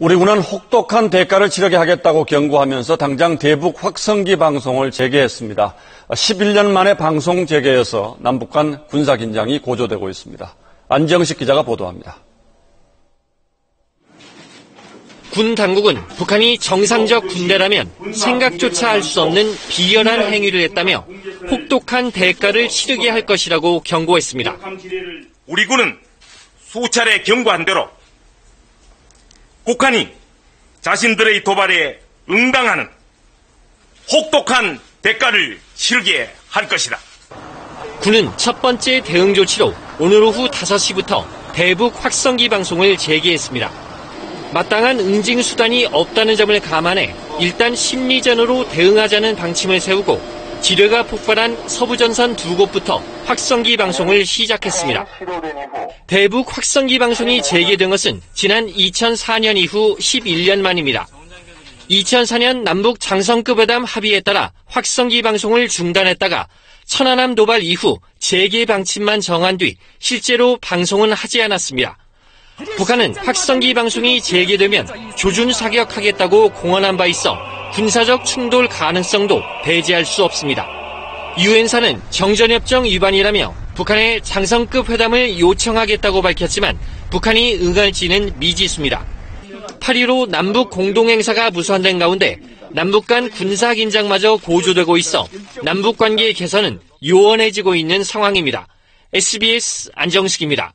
우리 군은 혹독한 대가를 치르게 하겠다고 경고하면서 당장 대북 확성기 방송을 재개했습니다. 11년 만에 방송 재개여서 남북 간 군사 긴장이 고조되고 있습니다. 안정식 기자가 보도합니다. 군 당국은 북한이 정상적 군대라면 생각조차 할 수 없는 비열한 행위를 했다며 혹독한 대가를 치르게 할 것이라고 경고했습니다. 우리 군은 수차례 경고한 대로 북한이 자신들의 도발에 응당하는 혹독한 대가를 치르게 할 것이다. 군은 첫 번째 대응 조치로 오늘 오후 5시부터 대북 확성기 방송을 재개했습니다. 마땅한 응징 수단이 없다는 점을 감안해 일단 심리전으로 대응하자는 방침을 세우고 지뢰가 폭발한 서부전선 두 곳부터 확성기 방송을 시작했습니다. 대북 확성기 방송이 재개된 것은 지난 2004년 이후 11년 만입니다. 2004년 남북 장성급회담 합의에 따라 확성기 방송을 중단했다가 천안함 도발 이후 재개 방침만 정한 뒤 실제로 방송은 하지 않았습니다. 북한은 확성기 방송이 재개되면 조준 사격하겠다고 공언한 바 있어 군사적 충돌 가능성도 배제할 수 없습니다. 유엔사는 정전협정 위반이라며 북한의 장성급 회담을 요청하겠다고 밝혔지만 북한이 응할지는 미지수입니다. 8.15 남북 공동행사가 무산된 가운데 남북 간 군사 긴장마저 고조되고 있어 남북 관계 개선은 요원해지고 있는 상황입니다. SBS 안정식입니다.